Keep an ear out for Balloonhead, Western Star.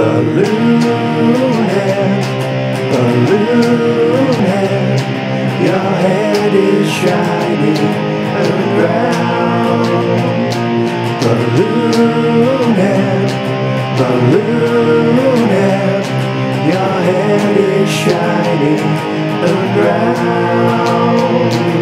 Balloonhead, Balloonhead, your head is shining around. Balloonhead, Balloonhead, your head is shining around.